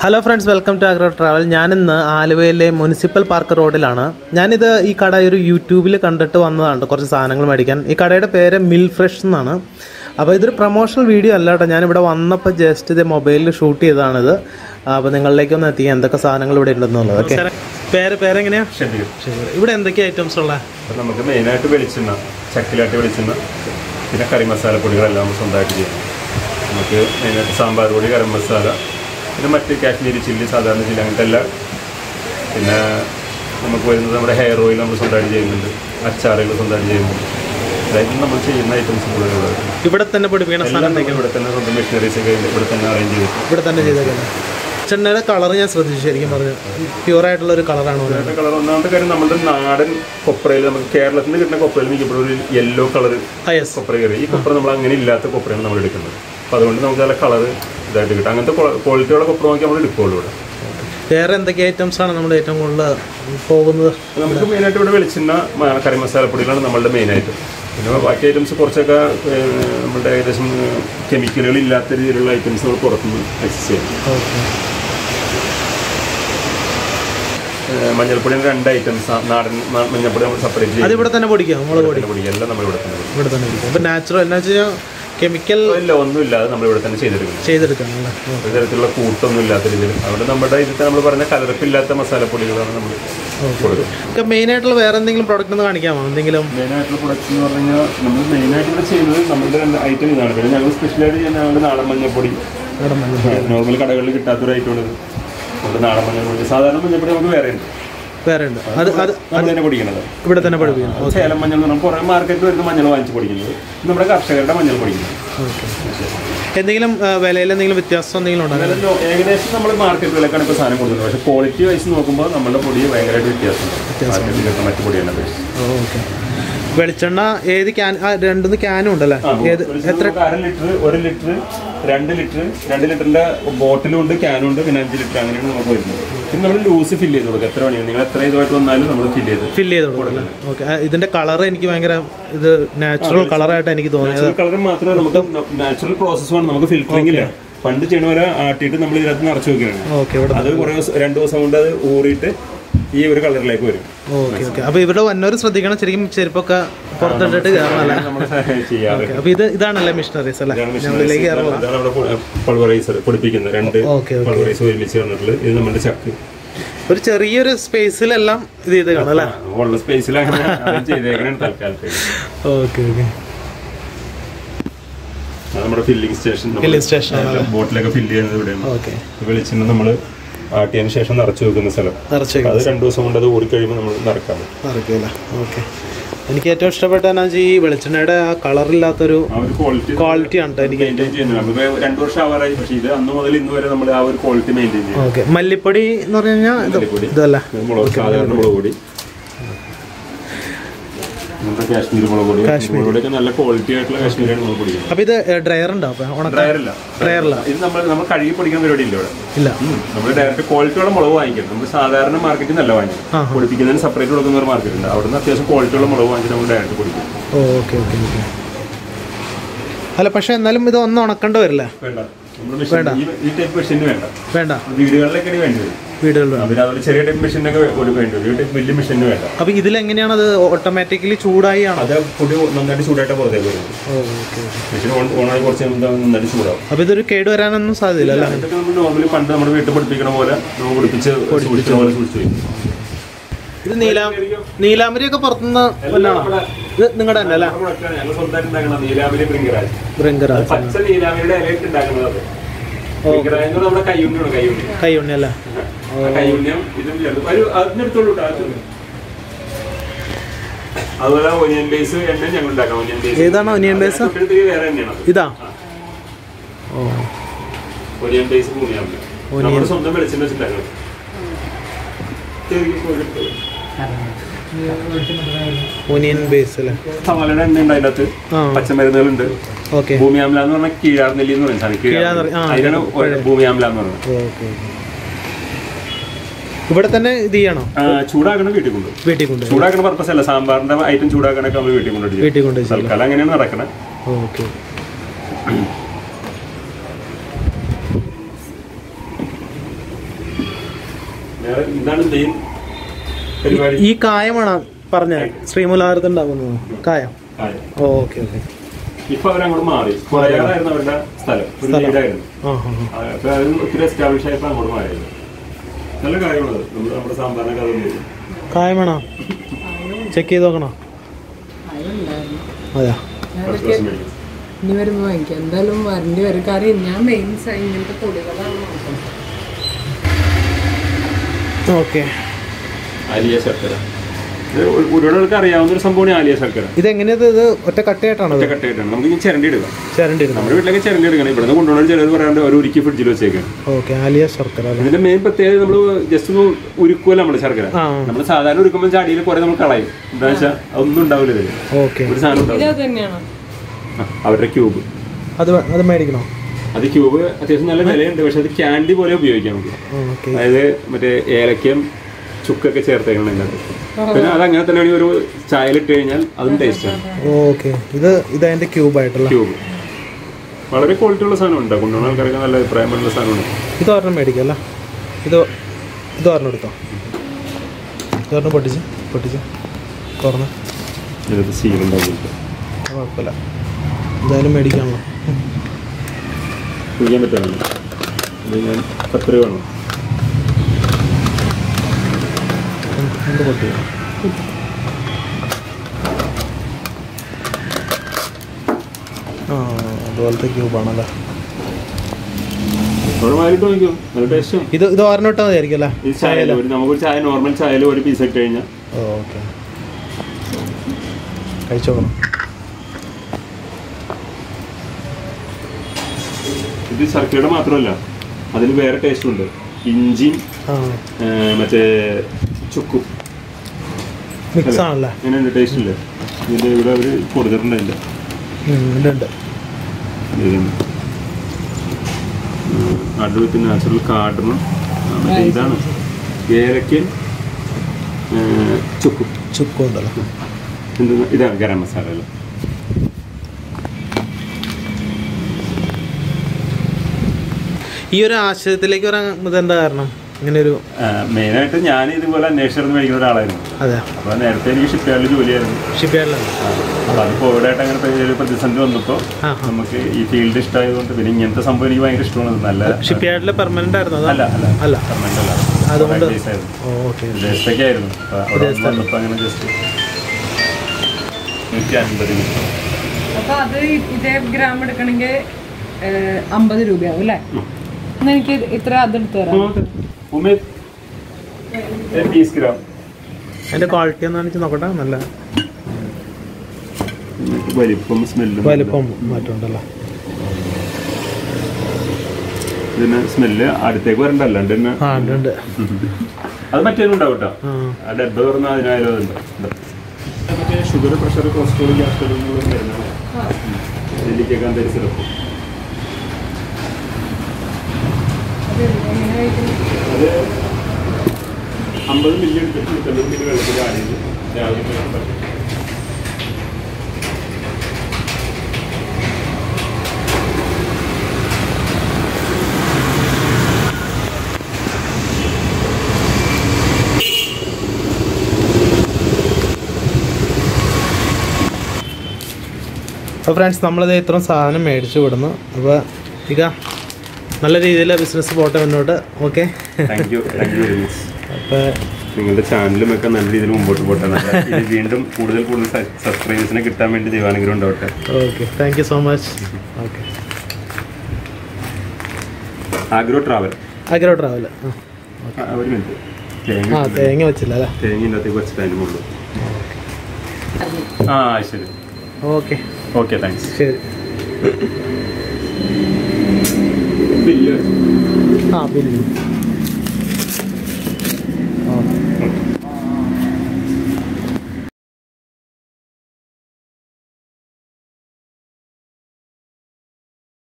Hello friends, welcome to Agro Travel. I am in the Municipal Park Road. I am in this YouTube. This is Milfresh. This is a promotional video. I am just shooting a mobile shoot. I We have Kashmiri chilli, Southern Zilantella, and hair oil on the Sunday Jam, Achara was on the Jam. Like number three items. You better than about the missionaries again, the Britannia Indian. Channel Colorians with the Sherry, pure idler color and the yellow color. That is the quality of the product. There and the gate and sun and the item will love. The main item is in Karimasar, put it on the main item. Items support chemically lateral items or portable exchange. Manjapur and items are not separate. I put anybody. Natural. Chemical ഒന്നും ഇല്ല നമ്മൾ ഇവിടെ തന്നെ ചെയ്തിരിക്കുന്നു ഇതരത്തിലുള്ള കൂട്ടൊന്നും ഇല്ലാത്ത രീതിയിൽ അവിടെ നമ്മുടെ ഇതിത്തെ നമ്മൾ പറഞ്ഞ കലർപ്പില്ലാത്ത മസാലപ്പൊടികളാണ് നമ്മൾ കൊടുക്കുന്നത്. ഒക്കെ മെയിൻ ആയിട്ടുള്ള വേറെ എന്തെങ്കിലും പ്രോഡക്റ്റ് ഒന്ന് കാണിക്കാമോ? എന്തെങ്കിലും മെയിൻ ആയിട്ടുള്ള പ്രോഡക്റ്റ് എന്ന് പറഞ്ഞാൽ നമ്മൾ മെയിൻ ആയിട്ട് ഇവിടെ ചെയ്യുന്നത് നമ്മുടെ രണ്ട് ഐറ്റം ഇതാണ്. പിന്നെ ഞങ്ങൾ സ്പെഷ്യൽ ആയിട്ട് ചെയ്യുന്നത് നാടൻ മഞ്ഞപ്പൊടി. നോർമൽ കടകളിൽ കിട്ടാത്ത ഒരു ഐറ്റം ആണ് ഇത്. നമ്മുടെ നാടൻ മഞ്ഞപ്പൊടി സാധാരണ മഞ്ഞപ്പൊടി നമുക്ക് വേറെ ഉണ്ട്. എന്തെങ്കിലും വിലയിൽ എന്തെങ്കിലും വ്യത്യാസം എന്തെങ്കിലും ഉണ്ടോ? ഏകദേശം നമ്മൾ മാർക്കറ്റ് വിലക്കാണ് ഇപ്പോൾ സാധനം കൊടുക്കുന്നത്. പക്ഷേ ക്വാളിറ്റി വൈസ് നോക്കുമ്പോൾ നമ്മുടെ പൊടി ഭയങ്കരമായിട്ട് വ്യത്യാസമുണ്ട് മറ്റു പൊടിയാണ്. വെളിച്ചെണ്ണ ഏത് ക്യാൻ? രണ്ടു ക്യാനും ഉണ്ടല്ലേ? എത്ര? 1 ലിറ്റർ 1 ലിറ്റർ 2 ലിറ്റർ 2 ലിറ്ററിന്റെ ബോട്ടിലും ഉണ്ട് ക്യാനും ഉണ്ട് പിന്നെ 5 ലിറ്റർ അങ്ങനെയാണ് നമുക്ക് വരുന്നത്. പിന്നെ നമ്മൾ ലൂസ് ഫില്ല് ചെയ്ത് കൊടുക്കുക. എത്ര വേണമെങ്കിലും നിങ്ങൾ എത്ര ഇതുമായിട്ട് വന്നാലും നമ്മൾ ഫില്ല് ചെയ്ത് കൊടുക്കണം. ഓക്കെ, ഇതിന്റെ കളർ എനിക്ക് ഭയങ്കര ഇത് നാച്ചുറൽ കളറായിട്ട് എനിക്ക് തോന്നിയത്. കളർ മാത്രമേ നമുക്ക് നാച്ചുറൽ പ്രോസസ്സാണ് നമുക്ക് ഫിൽറ്ററിംഗ് ഇല്ല. പണ്ട് ചെയ്യണവരെ ആട്ടിയിട്ട് നമ്മൾ ഇതിനകത്ത് നിറച്ച് വെക്കുകയാണ്. ഓക്കെ, അത് കുറേ 2 ദിവസം കൊണ്ട് അത് ഊറിയിട്ട് ഈ ഒരു കളറിലേക്ക് വരും. ഓക്കെ ഓക്കെ, അപ്പോൾ ഇവിടെ വന്നവർ ശ്രദ്ധിക്കണം. ശരിക്കും ചെരുപ്പൊക്കെ പുറത്തിട്ടിട്ട് കയറണല്ല. അപ്പോൾ ഇതാണല്ലേ മെഷീനറീസ് അല്ലേ? നമ്മളിലേക്ക് കയറുന്നത് ചക്ക് ഒരു ചെറിയൊരു സ്പേസിലെല്ലാം ഇത് ചെയ്ത് കാണല്ലേ? ഓക്കെ ഓക്കെ, നമ്മുടെ ഫില്ലിംഗ് സ്റ്റേഷൻ ബോട്ടിലൊക്കെ ഫില്ല് ചെയ്യുന്നത് ഇവിടെയാണ്. ഓക്കെ, വെളിച്ചെണ്ണ നമ്മൾ ആട്ടിയതിനു ശേഷം നിറച്ച് വെക്കുന്ന സ്ഥലം. അത് 2 ദിവസം കൊണ്ട് അത് ഊറി കഴിയുമ്പോൾ നമ്മൾ നിറക്കാം. ഓക്കെ, എനിക്ക് ഏറ്റവും ഇഷ്ടപ്പെട്ടതാണ് ഈ വെളിച്ചെണ്ണയുടെ ആ കളറില്ലാത്തൊരു ക്വാളിറ്റി ആണ്. എനിക്ക് 2 വർഷം ആവാറായി, പക്ഷേ ഇത് അന്ന് മുതൽ ഇന്ന് വരെ നമ്മൾ ആ ഒരു ക്വാളിറ്റി മെയിൻറ്റെയിൻ ചെയ്യും. ഓക്കെ, മല്ലിപ്പൊടി എന്ന് പറഞ്ഞു കഴിഞ്ഞാൽ ഇതല്ല സാധാരണ മുളക് പൊടി, കാശ്മീരി മുളക് പൊടി. കാശ്മീരിയുടെ നല്ല ക്വാളിറ്റി ആയിട്ടുള്ള കാശ്മീരിയാണ് മുളക് പൊടി. അപ്പോൾ ഇത് ഡ്രയർ ഉണ്ടോ? ഡ്രയറില്ല, ഇത് നമ്മൾ കഴുകി പൊടിക്കാൻ പരിപാടി ഇല്ല ഇവിടെ. ഇല്ല, നമ്മൾ ഡയറക്റ്റ് ക്വാളിറ്റിയുള്ള മുളക് വാങ്ങിക്കണം. നമ്മൾ സാധാരണ മാർക്കറ്റിൽ നല്ല വാങ്ങിക്കും, പൊടിപ്പിക്കുന്നതിന് സെപ്പറേറ്റ് കൊടുക്കുന്ന ഒരു മാർക്കറ്റ് ഉണ്ട്. അവിടെ നിന്ന് അത്യാവശ്യം ക്വാളിറ്റിയുള്ള മുളക് വാങ്ങിച്ച് നമ്മൾ ഡയറക്റ്റ് പൊടിക്കും. ഓക്കെ ഓക്കെ ഓക്കെ, അല്ല പക്ഷേ എന്നാലും ഇത് ഒന്നും ഉണക്കേണ്ടി വരില്ല. വേണ്ട, ഈ ടൈപ്പ് മെഷീൻ വേണ്ട. വീടുകളിലേക്കാണ് വേണ്ടി വരും. അപ്പൊ ഇതിലെങ്ങനെയാണ് അത് ഓട്ടോമാറ്റിക്കലി ചൂടായാണ്? അപ്പൊ ഇതൊരു കേട് വരാനൊന്നും സാധ്യതയില്ല. ഇത് നീലാംബരിയൊക്കെ പുറത്തുനിന്ന് നിങ്ങളുടെ തന്നെ അല്ലേ? കൈയുണ്ണി അല്ലേ? ഏതാണ് ഒനിയൻ ബേസ്? ഇതാ ഒനിയൻ ബേസ്. സവാളയുടെ എണ്ണ ഉണ്ട്, അതിനകത്ത് പച്ചമരുന്നുകളുണ്ട്. ഭൂമിയാംല എന്ന് പറഞ്ഞാൽ കീഴാർനെല്ലി എന്ന് പറയുന്നത് ഭൂമിയാംല എന്ന് പറയുന്നത്. ഇവിടെ തന്നെ ഇത് ചെയ്യണോ? ചൂടാക്കണം, വീട്ടിൽ കൊണ്ടുപോകും. ചൂടാക്കണ പർപ്പസ് അല്ല, സാമ്പാറിന്റെ ഐറ്റം ചൂടാക്കണൊക്കെ നമ്മൾ വീട്ടിൽ കൊണ്ടുപോയി തൽക്കാലം അങ്ങനെയാണ് നടക്കണേ. ഓക്കെ, ഈ കായമാണ് പറഞ്ഞ ശ്രീമൂലാരത്ത് ഉണ്ടാകുന്നു കായം. Okay okay. ഇപ്പൊ അവരങ്ങോട്ട് മാറി, കൊലയാറായിരുന്നു അവരുടെ സ്ഥലം, ഒത്തിരി എസ്റ്റാബ്ലിഷ് ആയപ്പോ അങ്ങോട്ട് മാറിയിരുന്നു. നല്ല കാര്യമുള്ളത് നമ്മുടെ സാമ്പാറിനൊക്കെ അതൊന്നും കായമാണോ ചെക്ക് ചെയ്ത് നോക്കണോ? അതെ ഇനി വരുമ്പോ വാങ്ങിക്കാം, എന്തായാലും വരണ്ടി വരും. കാര്യം ഞാൻ മെയിൻ ഇങ്ങനത്തെ പൊടികളാണ് അറിയാവുന്നൊരു സംഭവമാണ് ആലിയ ശർക്കര. ഇതെങ്ങനെയത്? ഇത് ഒറ്റ കട്ടയായിട്ടാണ്. ഒറ്റ കട്ടയായിട്ടാണ് നമുക്ക് ചിരണ്ടി എടുക്കാം. നമ്മുടെ വീട്ടിലേക്ക് ചിരണ്ടി എടുക്കണം. ഇവിടെ നിന്ന് കൊണ്ടുപോകണ ചിലർ പറയാണ്ട് അവർ ഉരുക്കി ഫ്രിഡ്ജിൽ വെച്ചേക്കാം. ആലിയ ശർക്കര ഇതിന്റെ മെയിൻ പ്രത്യേകത നമ്മൾ ജസ്റ്റ് ഒന്ന് ഉരുക്കുമല്ലോ നമ്മുടെ ശർക്കര. നമ്മൾ സാധാരണ ഉരുക്കുമ്പോൾ ചാടിയിൽ കുറെ നമ്മൾ കളയും. എന്താ വെച്ചാൽ അതൊന്നും ഉണ്ടാവില്ല. ഒരു സാധനം ഉണ്ടാവില്ല. അവരുടെ ക്യൂബ് അത് മേടിക്കണോ? അത് ക്യൂബ് അത്യാവശ്യം നല്ല വിലയുണ്ട്, പക്ഷെ അത് ക്യാൻഡി പോലെ ഉപയോഗിക്കാൻ നമുക്ക്. അതായത് മറ്റേ ഏലക്കയും ചുക്കൊക്കെ ചേർത്തേക്കണം അതിനകത്ത്. പിന്നെ അത് അങ്ങനെ തന്നെ ഒരു ചായലിട്ട് കഴിഞ്ഞാൽ അതും ടേസ്റ്റാണ്. ക്യൂബ് വളരെ ക്വാളിറ്റി ഉള്ള സാധനം ഉണ്ട്. കൊണ്ടുപോകുന്ന ആൾക്കാർക്ക് നല്ല അഭിപ്രായമുള്ള സാധനമാണ്. ഇത് ഒരെണ്ണം മേടിക്കാം അല്ല, ഇത് ഒരെണ്ണം എടുത്തോ. ഇതൊരെണ്ണം പൊട്ടിച്ച് പൊട്ടിച്ച് തുറന്ന് ഇതിനകത്ത് സീലുണ്ടാവും. കുഴപ്പമില്ല, എന്തായാലും മേടിക്കാമല്ലോ. കുടിക്കാൻ പറ്റാമല്ലോ. ഇത് ഞാൻ പത്ത് രൂപ വേണം. എന്ത് പത്ത് രൂപ? ആ അതുപോലത്തെ ക്യൂബാണല്ലേ. ഇത് ഇത് ഓർമ്മ ഇട്ടാൽ മതിയായിരിക്കും അല്ലേ? നമുക്കൊരു ചായ, നോർമൽ ചായയിൽ ഒരു പീസ് ഇട്ട് കഴിഞ്ഞാൽ ഓക്കെ. കഴിച്ചോക്കണം. ഇത് ശർക്കരയുടെ മാത്രമല്ല, അതിന് വേറെ ടേസ്റ്റ് ഉണ്ട്. ഇഞ്ചി മറ്റേ ചുക്കും അങ്ങനെ ടേസ്റ്റ് ഉണ്ട്. ഇതിൻ്റെ ഇവിടെ അവർ കൊടുത്തിട്ടുണ്ടായില്ല. നാട്ടിൽ വിത്ത് നാച്ചുറൽ കാർഡമം, മറ്റേ ഇതാണ് ഏലക്കൻ ചുക്കും ചുക്കും ഉണ്ടല്ലോ. ഇതാണ് ഗരം മസാല അല്ല. ഈ ഒരു ആശയത്തിലേക്ക് ഇതെന്താ കാരണം? ഇങ്ങനെ ഒരു മെയിനായിട്ട് ഞാൻ ഇതുപോലെ അന്വേഷിച്ചിരുന്ന് മേടിക്കുന്ന ഒരാളായിരുന്നു. അതെ, അപ്പോൾ നേരത്തെ എനിക്ക് ഷിപ്പ്യാർഡിൽ ജോലിയായിരുന്നു. ഷിപ്പ്യാർഡിലാണ്. അപ്പോൾ അത് കോവിഡായിട്ട് അങ്ങനെ പ്രതിസന്ധി വന്നപ്പോൾ നമുക്ക് ഈ ഫീൽഡ് ഇഷ്ടമായതുകൊണ്ട് പിന്നെ ഇങ്ങനത്തെ സംഭവം എനിക്ക് ഭയങ്കര ഇഷ്ടമാണ്. നല്ല ഷിപ്പ്യാർഡിൽ പെർമനന്റ് ആയിരുന്നു. അല്ല അല്ല അല്ല പെർമനന്റ് അല്ല, അതുകൊണ്ട് വിദേശത്തേക്ക് ആയിരുന്നു. അപ്പോൾ അങ്ങനെ ജസ്റ്റ് 150 രൂപ. അപ്പോൾ അത് ഇതേ ഗ്രാം എടുക്കണമെങ്കിൽ 50 രൂപയാവും അല്ലേ? എനിക്ക് ഇത്ര അതെടുത്ത് തരാം. അതിന്റെ ക്വാളിറ്റി എന്താണെന്ന് വെച്ചാൽ നോക്കട്ടെ. നല്ല വലിപ്പം വലിപ്പം മാറ്റമുണ്ടല്ലോ. പിന്നെ സ്മെല്ല് അടുത്തേക്ക് വരണ്ടല്ലോ. അത് മറ്റേ ഉണ്ടാവും കേട്ടോ. ആ ഡബ്ബ തുറന്നാൽ അതിനായാലും മറ്റേ ഷുഗർ, പ്രഷർ, കൊളസ്ട്രോൾ, ഗ്യാസ്ട്രോൾ നെല്ലിക്കാൻ തരിച്ചിടക്കും. അത് 50 മില്ലി എടുത്തിട്ട് 70 മില്ലി വെള്ളത്തിൽ ആടിയത് രാവിലെ പറ്റും. അപ്പോൾ ഫ്രണ്ട്സ്, നമ്മളത് ഇത്രയും സാധനം മേടിച്ചു വിടുന്നു. അപ്പോൾ ഇക നല്ല രീതിയിൽ ബിസിനസ് പോട്ടെ മുന്നോട്ട്. ഓക്കെ, അപ്പോൾ നിങ്ങളുടെ ചാനലും ഒക്കെ നല്ല രീതിയിൽ മുമ്പോട്ട് പോട്ടെ. വീണ്ടും കൂടുതൽ സബ്സ്ക്രൈബേഴ്സിനെ കിട്ടാൻ വേണ്ടി ദൈവാനുഗ്രഹം ഉണ്ടാവട്ടെ. Okay, thank you so much. Okay, agro travel. ആ തേങ്ങ വെച്ചില്ല അല്ലേ? തേങ്ങ കുറച്ച് ടൈം ഉള്ളൂ. ആ ശരി, ഓക്കെ ഓക്കെ, താങ്ക്സ്. ശരി, ബില്ല്. ആ ബില്ല്.